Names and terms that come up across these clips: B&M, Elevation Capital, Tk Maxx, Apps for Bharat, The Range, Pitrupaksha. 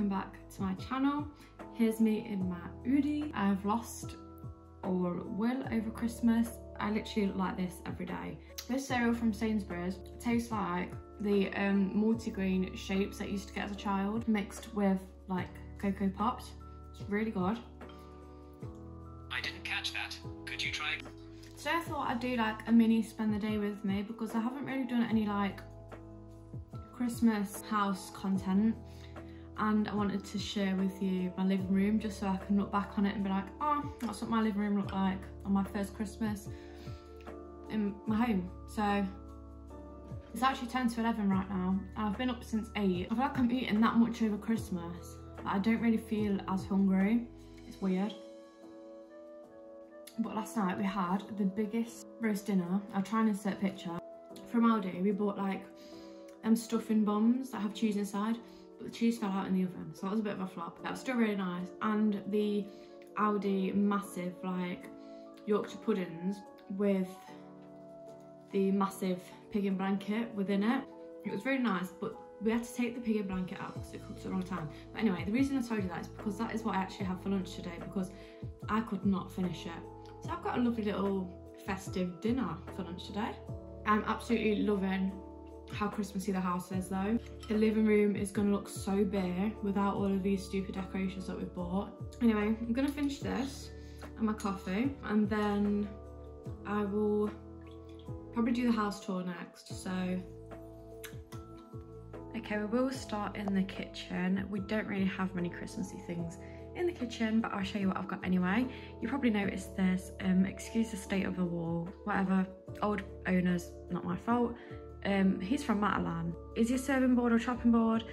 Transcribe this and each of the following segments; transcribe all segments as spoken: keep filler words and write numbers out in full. welcome back to my channel. Here's me in my hoodie. I've lost all wool over Christmas. I literally look like this every day. This cereal from Sainsbury's tastes like the um, multigreen shapes that I used to get as a child, mixed with like Cocoa Pops. It's really good. I didn't catch that. Could you try? So I thought I'd do like a mini spend the day with me because I haven't really done any like Christmas house content, and I wanted to share with you my living room just so I can look back on it and be like, oh, that's what my living room looked like on my first Christmas in my home. So it's actually ten to eleven right now and I've been up since eight. I feel like I'm eating that much over Christmas, but I don't really feel as hungry. It's weird. But last night we had the biggest roast dinner. I'll try and insert a picture. From Aldi we bought like um, stuffing bombs that have cheese inside, but the cheese fell out in the oven, so that was a bit of a flop. That was still really nice. And the Aldi massive like Yorkshire puddings with the massive pig in blanket within it. It was really nice, but we had to take the pig in blanket out because it cooked a long time. But anyway, the reason I told you that is because that is what I actually had for lunch today, because I could not finish it. So I've got a lovely little festive dinner for lunch today. I'm absolutely loving how Christmassy the house is though. The living room is going to look so bare without all of these stupid decorations that we've bought. Anyway, I'm going to finish this and my coffee, and then I will probably do the house tour next. So okay, we will start in the kitchen. We don't really have many Christmassy things in the kitchen, but I'll show you what I've got anyway. You probably noticed this, um, excuse the state of the wall, whatever, old owners, not my fault. Um, he's from Matalan. Is he a serving board or chopping board?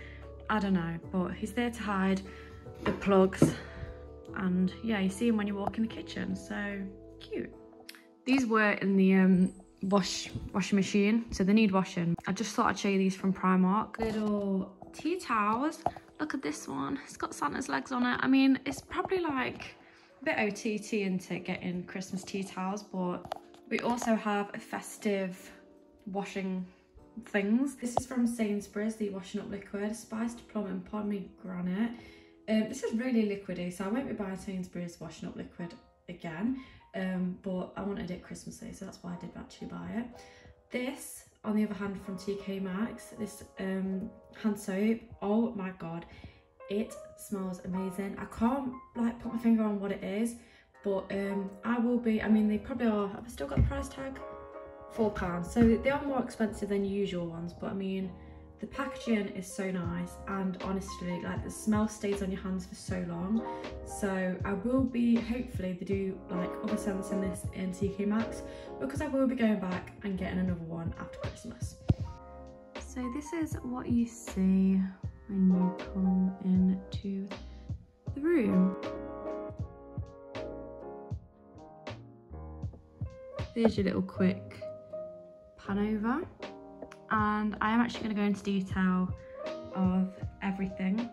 I don't know, but he's there to hide the plugs, and yeah, you see him when you walk in the kitchen, so cute. These were in the um, wash washing machine, so they need washing. I just thought I'd show you these from Primark. Little tea towels. Look at this one, it's got Santa's legs on it. I mean, it's probably like a bit O T T into getting Christmas tea towels, but we also have a festive washing things. This is from Sainsbury's, the washing up liquid, spiced plum and pomegranate. Um, this is really liquidy, so I won't be buying Sainsbury's washing up liquid again, um, but I wanted it Christmassy, so that's why I did actually buy it. This, on the other hand, from T K Maxx, this um, hand soap, oh my god, it smells amazing. I can't like put my finger on what it is, but um, I will be, I mean they probably are, have I still got the price tag? four pounds, so they are more expensive than usual ones, but I mean the packaging is so nice, and honestly like the smell stays on your hands for so long. So I will be, hopefully they do like other scents in this in T K Maxx, because I will be going back and getting another one after Christmas. So this is what you see when you come into the room. There's your little quick pan over, and I am actually going to go into detail of everything,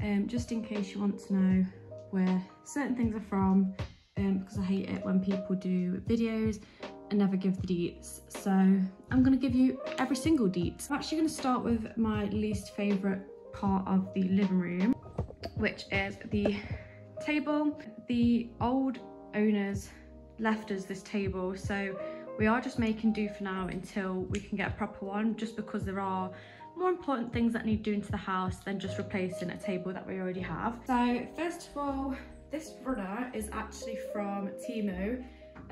um, just in case you want to know where certain things are from, um, because I hate it when people do videos and never give the deets. So I'm going to give you every single deet. I'm actually going to start with my least favourite part of the living room, which is the table. The old owners left us this table, so we are just making do for now until we can get a proper one, just because there are more important things that need doing to the house than just replacing a table that we already have. So first of all, this runner is actually from T E M U.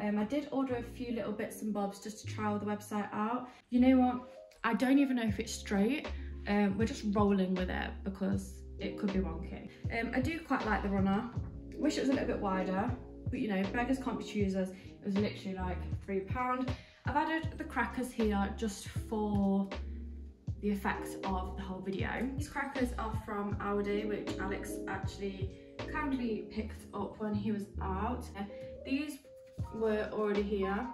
Um, I did order a few little bits and bobs just to trial the website out. You know what? I don't even know if it's straight. Um, we're just rolling with it because it could be wonky. Um, I do quite like the runner. Wish it was a little bit wider, but you know, beggars can't be choosers. It was literally like three pounds. I've added the crackers here just for the effect of the whole video. These crackers are from Aldi, which Alex actually kindly picked up when he was out. These were already here.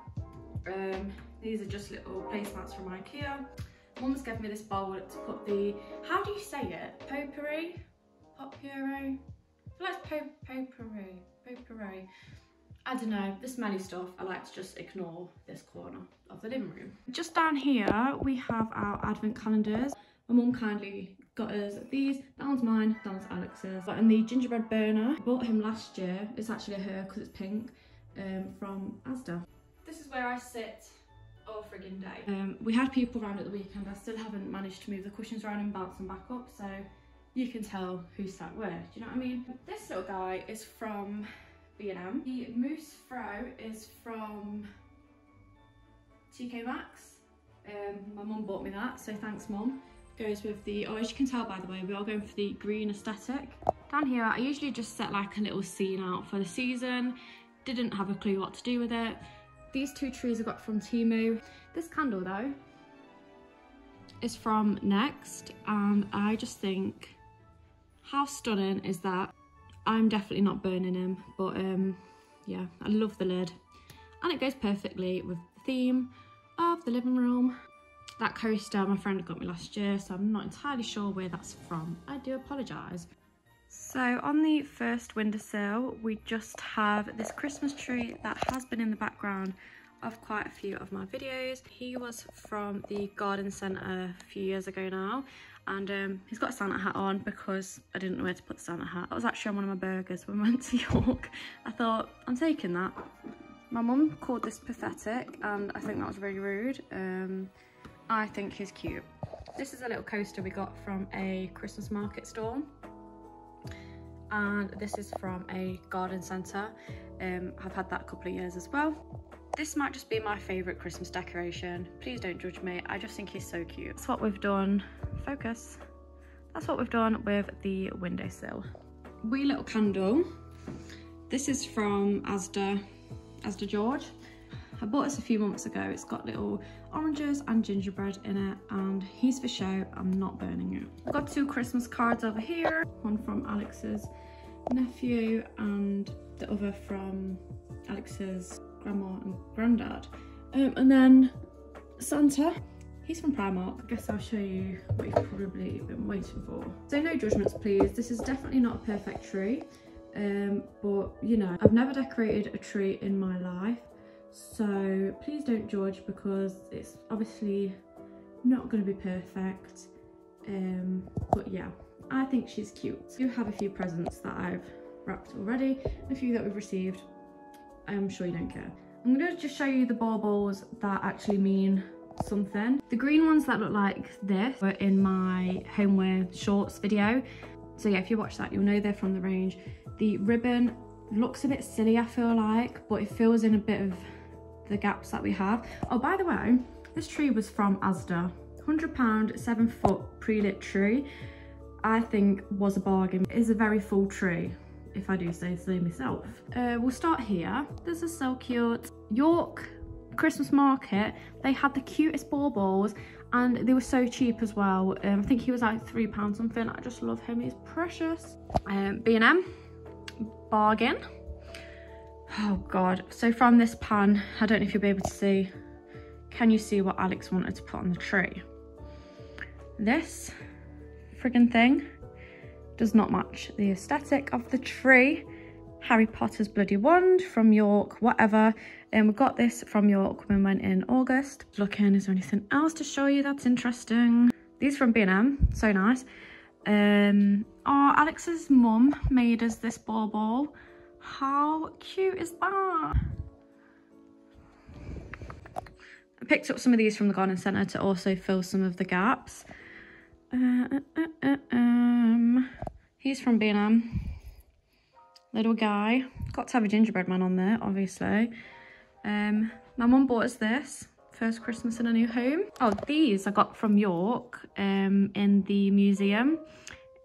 Um, these are just little placemats from Ikea. Mum's gave me this bowl to put the, how do you say it? Potpourri? Potpourri? I feel like it's po potpourri. Potpourri. I don't know, the smelly stuff, I like to just ignore this corner of the living room. Just down here we have our advent calendars. My mum kindly got us these. That one's mine, that one's Alex's. And the gingerbread burner, I bought him last year. It's actually her because it's pink, um, from Asda. This is where I sit all friggin' day. Um, we had people round at the weekend. I still haven't managed to move the cushions around and bounce them back up, so you can tell who sat where, do you know what I mean? This little guy is from B and M. The mousse fro is from Tk Maxx. Um, my mum bought me that, so thanks mum. Goes with the, oh, as you can tell by the way, we are going for the green aesthetic. Down here I usually just set like a little scene out for the season, didn't have a clue what to do with it. These two trees I got from T E M U. This candle though is from Next, and I just think, how stunning is that? I'm definitely not burning him, but um, yeah, I love the lid. And it goes perfectly with the theme of the living room. That coaster my friend got me last year, so I'm not entirely sure where that's from. I do apologise. So on the first windowsill we just have this Christmas tree that has been in the background of quite a few of my videos. He was from the garden centre a few years ago now, and um, he's got a Santa hat on because I didn't know where to put the Santa hat. That was actually on one of my burgers when we went to York. I thought, I'm taking that. My mum called this pathetic, and I think that was really rude. Um, I think he's cute. This is a little coaster we got from a Christmas market stall. And this is from a garden centre. Um, I've had that a couple of years as well. This might just be my favourite Christmas decoration. Please don't judge me, I just think he's so cute. That's what we've done. Focus. That's what we've done with the windowsill. Wee little candle. This is from Asda. Asda George. I bought this a few months ago. It's got little oranges and gingerbread in it, and he's for show. I'm not burning it. I've got two Christmas cards over here. One from Alex's nephew and the other from Alex's grandma and granddad. Um, and then Santa. He's from Primark. I guess I'll show you what you've probably been waiting for. So no judgments, please. This is definitely not a perfect tree. Um, but you know, I've never decorated a tree in my life, so please don't judge because it's obviously not going to be perfect. Um, but yeah, I think she's cute. I do have a few presents that I've wrapped already, a few that we've received. I'm sure you don't care. I'm going to just show you the baubles that actually mean something. The green ones that look like this were in my homeware shorts video. So yeah, if you watch that, you'll know they're from The Range. The ribbon looks a bit silly, I feel like, but it fills in a bit of the gaps that we have. Oh, by the way, this tree was from Asda. one hundred pound, seven foot pre-lit tree, I think was a bargain. It is a very full tree, if I do say so myself. Uh, we'll start here. This is so cute. York Christmas market, they had the cutest baubles, and they were so cheap as well. Um, I think he was like three pounds something. I just love him, he's precious. Um, B and M. Bargain. Oh god. So from this pan, I don't know if you'll be able to see, can you see what Alex wanted to put on the tree? This friggin' thing does not match the aesthetic of the tree. Harry Potter's bloody wand from York, whatever. And we got this from York when we went in August. Looking, is there anything else to show you that's interesting? These from B and M, so nice. Um, oh, Alex's mum made us this bauble. How cute is that? I picked up some of these from the garden centre to also fill some of the gaps. Uh, uh, uh, um, he's from B and M. Little guy. Got to have a gingerbread man on there, obviously. Um, my mum bought us this. First Christmas in a new home. Oh, these I got from York um, in the museum.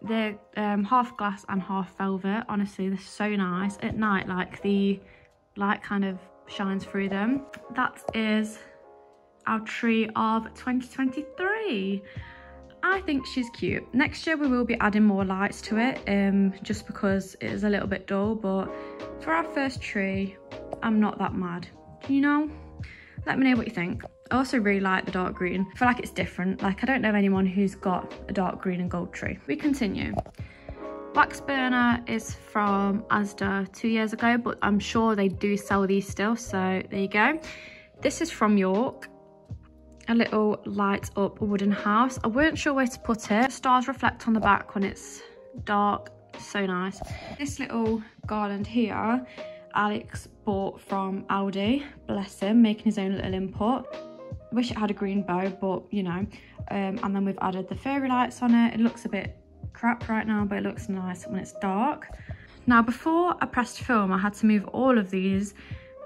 They're um, half glass and half velvet. Honestly, they're so nice. At night, like the light kind of shines through them. That is our tree of twenty twenty-three. I think she's cute. Next year we will be adding more lights to it, um, just because it is a little bit dull, but for our first tree, I'm not that mad, you know? Let me know what you think. I also really like the dark green. I feel like it's different. Like, I don't know anyone who's got a dark green and gold tree. We continue. Wax burner is from Asda two years ago, but I'm sure they do sell these still, so there you go. This is from York. a little light up wooden house. I weren't sure where to put it. The stars reflect on the back when it's dark. So nice. This little garland here, Alex bought from Aldi. Bless him, making his own little input. Wish it had a green bow, but you know. Um, and then we've added the fairy lights on it. It looks a bit crap right now, but it looks nice when it's dark. Now, before I pressed film, I had to move all of these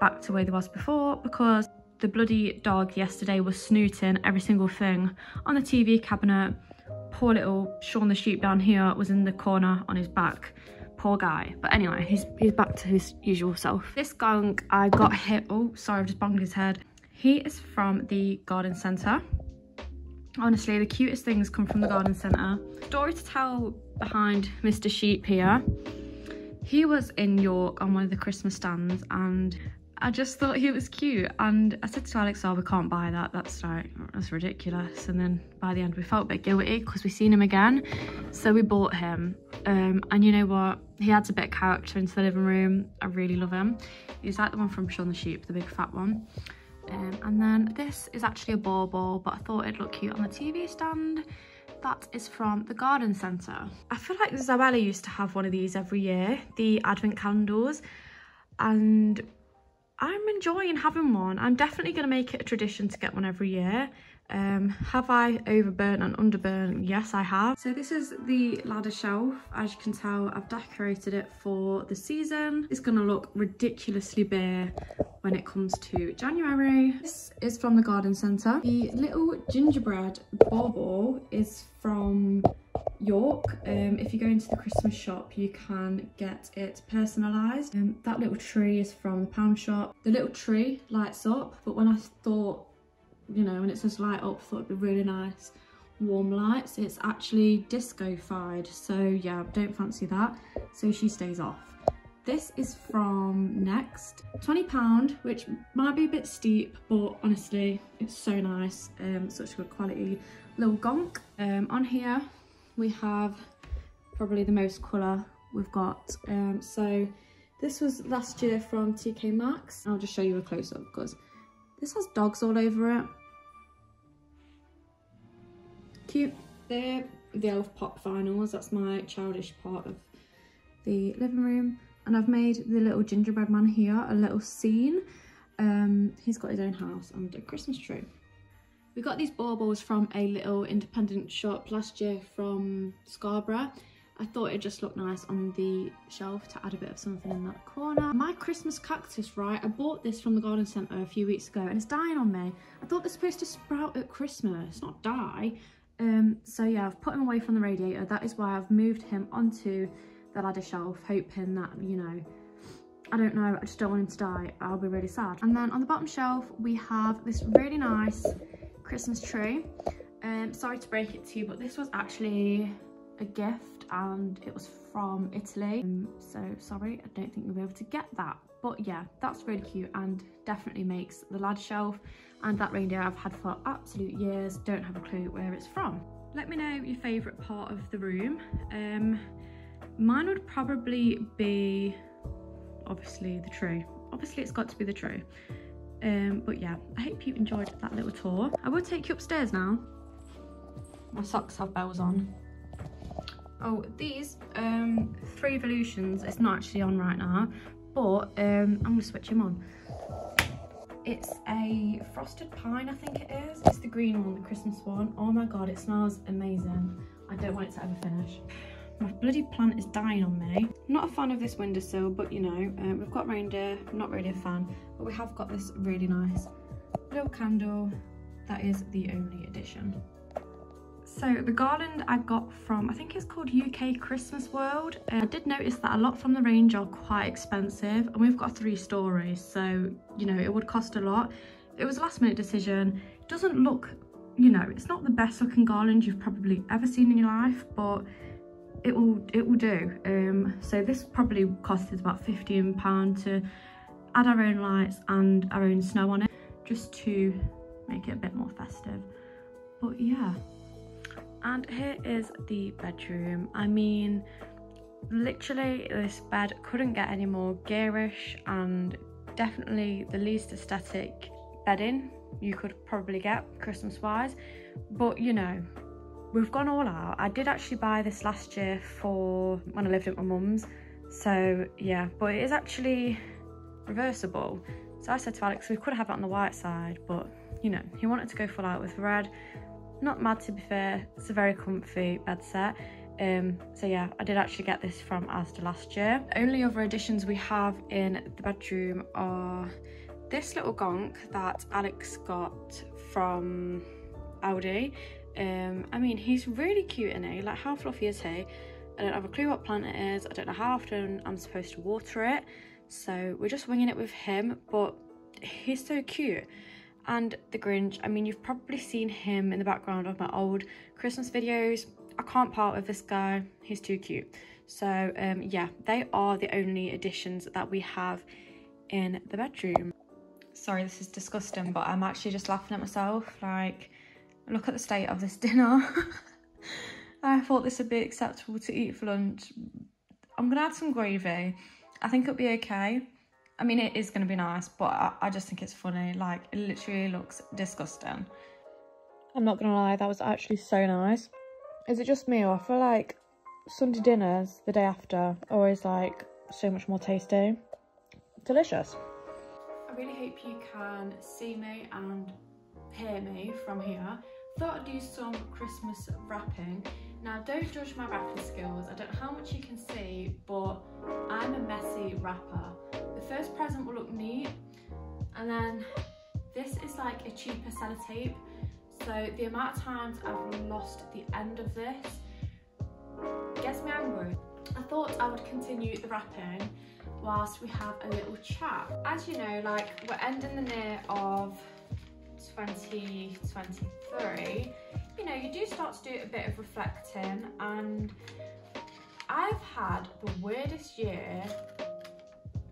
back to where they was before because the bloody dog yesterday was snooting every single thing on the T V cabinet. Poor little Sean the sheep down here was in the corner on his back. Poor guy. But anyway, he's, he's back to his usual self. This skunk I got hit. Oh, sorry, I've just banged his head. He is from the garden centre. Honestly, the cutest things come from the garden centre. Story to tell behind Mister Sheep here. He was in York on one of the Christmas stands and I just thought he was cute, and I said to Alex, oh, we can't buy that, that's like, that's ridiculous. And then by the end we felt a bit guilty because we seen him again, so we bought him. Um and you know what, he adds a bit of character into the living room. I really love him. He's like the one from Shaun the Sheep, the big fat one. Um, and then this is actually a ball ball, but I thought it'd look cute on the T V stand. That is from the garden centre. I feel like Zabella used to have one of these every year, the advent calendars, and I'm enjoying having one. I'm definitely going to make it a tradition to get one every year. Um, have I overburnt and underburnt? Yes, I have. So this is the ladder shelf. As you can tell, I've decorated it for the season. It's going to look ridiculously bare when it comes to January. This is from the garden centre. The little gingerbread bauble is from York. Um, if you go into the Christmas shop, you can get it personalised. Um, that little tree is from the pound shop. The little tree lights up, but when I thought, you know, when it says light up, I thought it'd be really nice warm lights. It's actually disco-fied, so yeah, don't fancy that, so she stays off. This is from Next, twenty pound, which might be a bit steep, but honestly it's so nice. Um such good quality little gonk. Um on here we have probably the most colour we've got. Um so this was last year from Tk Maxx. I'll just show you a close-up because this has dogs all over it. Cute. They're the Elf Pop vinyls. That's my childish part of the living room. And I've made the little gingerbread man here a little scene. Um, he's got his own house and a Christmas tree. We got these baubles from a little independent shop last year from Scarborough. I thought it just looked nice on the shelf to add a bit of something in that corner. My Christmas cactus, right? I bought this from the garden centre a few weeks ago and it's dying on me. I thought they're supposed to sprout at Christmas, not die. Um, so yeah, I've put him away from the radiator. That is why I've moved him onto the ladder shelf, hoping that, you know, I don't know, I just don't want him to die. I'll be really sad. And then on the bottom shelf, we have this really nice Christmas tree. Um, sorry to break it to you, but this was actually a gift and it was from Italy, um, so sorry, I don't think we'll be able to get that, but yeah, that's really cute and definitely makes the ladder shelf. And that reindeer I've had for absolute years, don't have a clue where it's from. Let me know your favourite part of the room. Um, mine would probably be obviously the tree. Obviously it's got to be the tree. Um, but yeah, I hope you enjoyed that little tour. I will take you upstairs now. My socks have bells on. Oh, these um, three evolutions, it's not actually on right now, but um, I'm going to switch them on. It's a frosted pine, I think it is. It's the green one, the Christmas one. Oh my God, it smells amazing. I don't want it to ever finish. My bloody plant is dying on me. Not a fan of this windowsill, but you know, um, we've got reindeer, I'm not really a fan, but we have got this really nice little candle. That is the only addition. So the garland I got from, I think it's called U K Christmas World. Uh, I did notice that a lot from The Range are quite expensive and we've got three stories, so, you know, it would cost a lot. It was a last minute decision. It doesn't look, you know, it's not the best looking garland you've probably ever seen in your life, but it will, it will do. Um, so this probably costed about fifteen pounds to add our own lights and our own snow on it, just to make it a bit more festive, but yeah. And here is the bedroom. I mean, literally this bed couldn't get any more garish and definitely the least aesthetic bedding you could probably get Christmas wise, but you know, we've gone all out. I did actually buy this last year for when I lived at my mum's, so yeah, but it is actually reversible. So I said to Alex, we could have it on the white side, but you know, he wanted to go full out with red. Not mad, to be fair. It's a very comfy bed set. Um, so yeah, I did actually get this from Asda last year. The only other additions we have in the bedroom are this little gonk that Alex got from Aldi. Um, I mean, he's really cute, isn't he? Like, how fluffy is he? I don't have a clue what plant it is. I don't know how often I'm supposed to water it. So we're just winging it with him, but he's so cute. And the Grinch, I mean, you've probably seen him in the background of my old Christmas videos. I can't part with this guy, he's too cute. So um, yeah, they are the only additions that we have in the bedroom. Sorry, this is disgusting, but I'm actually just laughing at myself. Like, look at the state of this dinner. I thought this would be acceptable to eat for lunch. I'm gonna add some gravy. I think it'll be okay. I mean, it is going to be nice, but I, I just think it's funny. Like, it literally looks disgusting. I'm not going to lie, that was actually so nice. Is it just me, or I feel like Sunday dinners the day after are always, like, so much more tasty. Delicious. I really hope you can see me and hear me from here. Thought I'd do some Christmas wrapping. Now, don't judge my wrapping skills. I don't know how much you can see, but I'm a messy wrapper. The first present will look neat, and then this is like a cheaper sellotape, so the amount of times I've lost the end of this gets me angry. I thought I would continue the wrapping whilst we have a little chat. As you know, like, we're ending the year of twenty twenty-three, you know, you do start to do a bit of reflecting, and I've had the weirdest year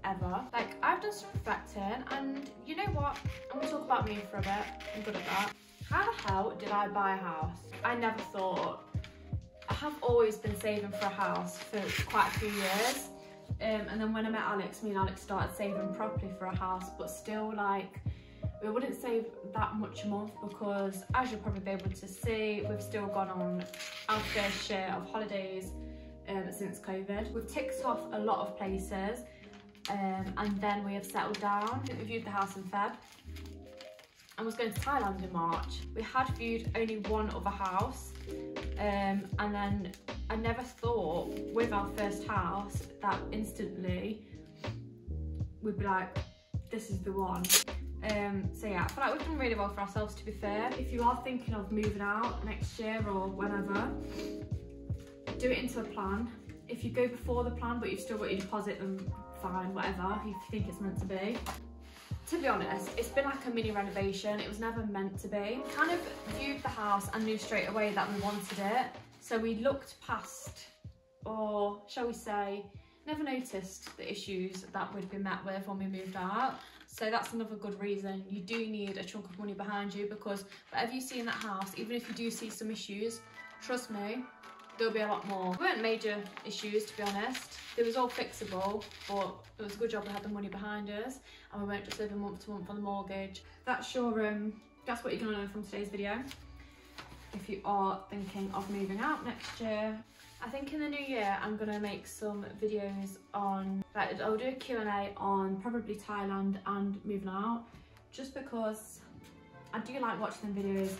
ever. Like, I've done some reflecting, and you know what, I'm gonna talk about me for a bit, I'm good at that. How the hell did I buy a house? I never thought. I have always been saving for a house for quite a few years, um, and then when I met Alex, me and Alex started saving properly for a house, but still, like, we wouldn't save that much a month because, as you'll probably be able to see, we've still gone on our fair share of holidays um, since COVID. We've ticked off a lot of places, um, and then we have settled down. I think we viewed the house in Feb and was going to Thailand in March. We had viewed only one other house, um, and then I never thought with our first house that instantly we'd be like, this is the one. Um, so yeah, I feel like we've done really well for ourselves, to be fair. If you are thinking of moving out next year or whenever, do it into a plan. If you go before the plan but you've still got your deposit, then fine, whatever, if you think it's meant to be. To be honest, it's been like a mini renovation. It was never meant to be. We kind of viewed the house and knew straight away that we wanted it, so we looked past, or shall we say, never noticed the issues that we'd been met with when we moved out. So that's another good reason. You do need a chunk of money behind you, because whatever you see in that house, even if you do see some issues, trust me, there'll be a lot more. There weren't major issues, to be honest. It was all fixable, but it was a good job we had the money behind us and we weren't just living month to month on the mortgage. That's your, um, that's what you're gonna learn from today's video if you are thinking of moving out next year. I think in the new year, I'm gonna make some videos on, like, I'll do a Q and A on probably Thailand and moving out, just because I do like watching them videos.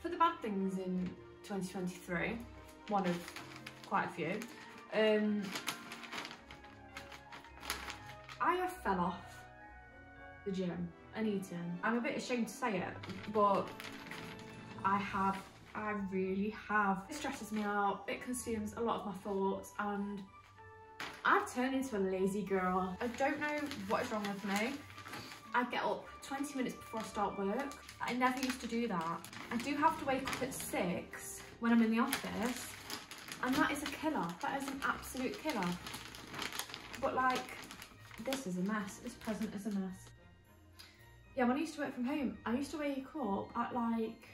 For the bad things in twenty twenty-three, one of quite a few, um, I have fell off the gym and eating. I'm a bit ashamed to say it, but I have I really have. It stresses me out, it consumes a lot of my thoughts, and I've turned into a lazy girl. I don't know what is wrong with me. I get up twenty minutes before I start work. I never used to do that. I do have to wake up at six when I'm in the office, and that is a killer. That is an absolute killer. But like, this is a mess. This present is a mess. Yeah, when I used to work from home, I used to wake up at like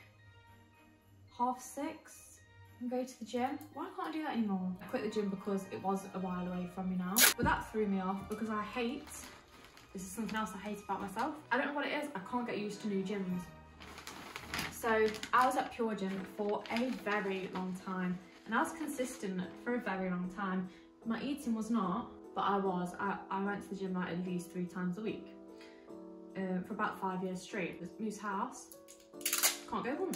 half six and go to the gym. Why can't I do that anymore? I quit the gym because it was a while away from me now. But that threw me off because I hate This is something else I hate about myself. I don't know what it is, I can't get used to new gyms. So I was at Pure Gym for a very long time and I was consistent for a very long time. My eating was not, but I was. I, I went to the gym like at least three times a week uh, for about five years straight. It was Moose House, can't go wrong.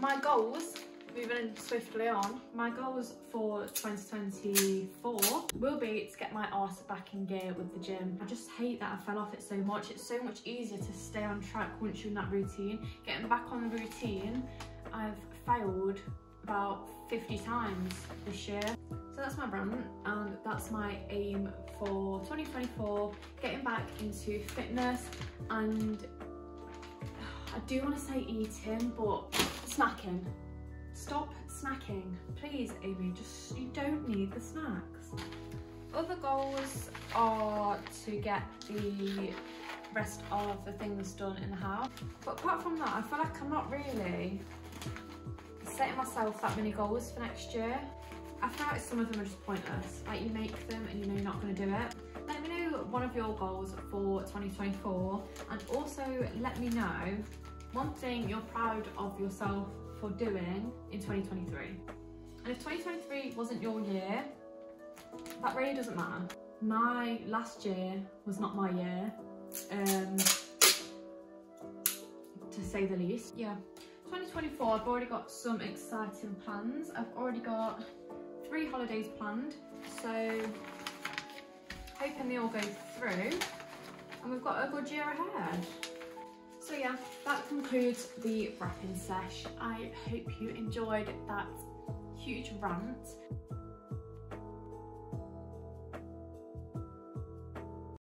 My goals, moving swiftly on, my goals for twenty twenty-four will be to get my arse back in gear with the gym. I just hate that I fell off it so much. It's so much easier to stay on track once you're in that routine. Getting back on the routine, I've failed about fifty times this year. So that's my brand and that's my aim for twenty twenty-four, getting back into fitness and I do want to say eating, but snacking. Stop snacking, please, Amy. Just, you don't need the snacks. Other goals are to get the rest of the things done in the house. But apart from that, I feel like I'm not really setting myself that many goals for next year. I feel like some of them are just pointless. Like you make them and you know you're not going to do it. Let me know one of your goals for twenty twenty-four and also let me know one thing you're proud of yourself for doing in twenty twenty-three. And if twenty twenty-three wasn't your year, that really doesn't matter. My last year was not my year, um, to say the least. Yeah, twenty twenty-four, I've already got some exciting plans. I've already got three holidays planned, so hoping they all go through and we've got a good year ahead. So yeah, that concludes the wrapping sesh. I hope you enjoyed that huge rant.